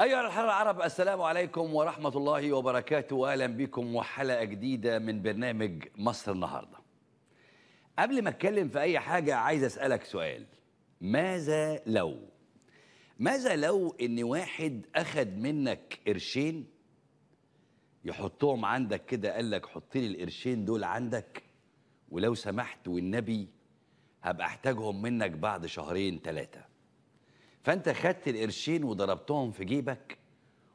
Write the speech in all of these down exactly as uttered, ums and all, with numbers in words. أيها الأحرار العرب، السلام عليكم ورحمة الله وبركاته، وأهلا بكم وحلقة جديدة من برنامج مصر النهاردة. قبل ما أتكلم في أي حاجة عايز أسألك سؤال: ماذا لو ماذا لو إن واحد أخد منك قرشين يحطهم عندك كده، قال لك حط لي القرشين دول عندك ولو سمحت والنبي هبقى أحتاجهم منك بعد شهرين ثلاثة، فانت خدت القرشين وضربتهم في جيبك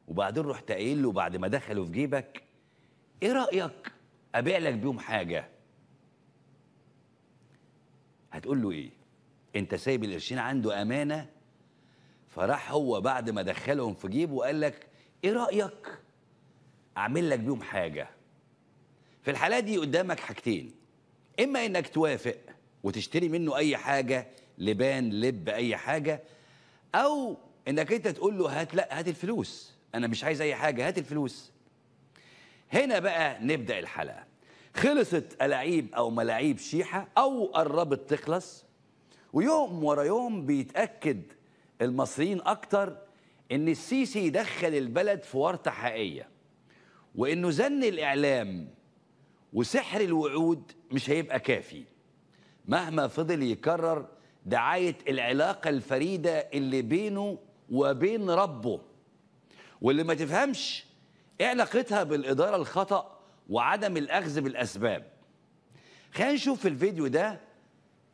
وبعدين رحت قايل له بعد ما دخلوا في جيبك: ايه رايك ابيع لك بيهم حاجه؟ هتقول له ايه؟ انت سايب القرشين عنده امانه، فراح هو بعد ما دخلهم في جيبه وقال لك: ايه رايك اعمل لك بيهم حاجه؟ في الحاله دي قدامك حاجتين: اما انك توافق وتشتري منه اي حاجه، لبان، لب، اي حاجه، أو إنك أنت تقول له هات، لا هات الفلوس، أنا مش عايز أي حاجة، هات الفلوس. هنا بقى نبدأ الحلقة. خلصت ألاعيب أو ملاعيب شيحة أو قربت تخلص، ويوم ورا يوم بيتأكد المصريين أكتر إن السيسي يدخل البلد في ورطة حقيقية، وإنه زن الإعلام وسحر الوعود مش هيبقى كافي مهما فضل يكرر دعاية العلاقة الفريدة اللي بينه وبين ربه، واللي ما تفهمش ايه علاقتها بالإدارة الخطأ وعدم الأخذ بالأسباب. خلينا نشوف في الفيديو ده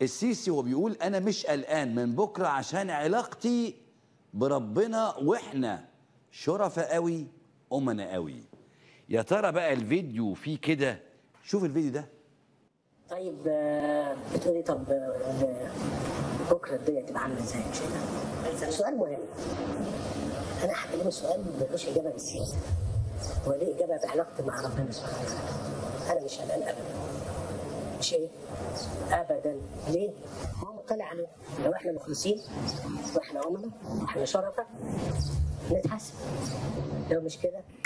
السيسي هو بيقول: أنا مش قلقان من بكرة عشان علاقتي بربنا، وإحنا شرفاء قوي، أمنا قوي. يا ترى بقى الفيديو فيه كده؟ شوف الفيديو ده. طيب بتقولي طب بكره الدنيا تبقى عامله ازاي ان شاء الله؟ سؤال مهم. انا هكلمه سؤال ملوش اجابه بالسياسه، وليه اجابه بعلاقتي مع ربنا سبحانه وتعالى. انا مش قلقان ابدا. مش ايه؟ ابدا. ليه؟ هو مطلع علينا. لو احنا مخلصين واحنا امنا واحنا شرفاء نتحسن، لو مش كده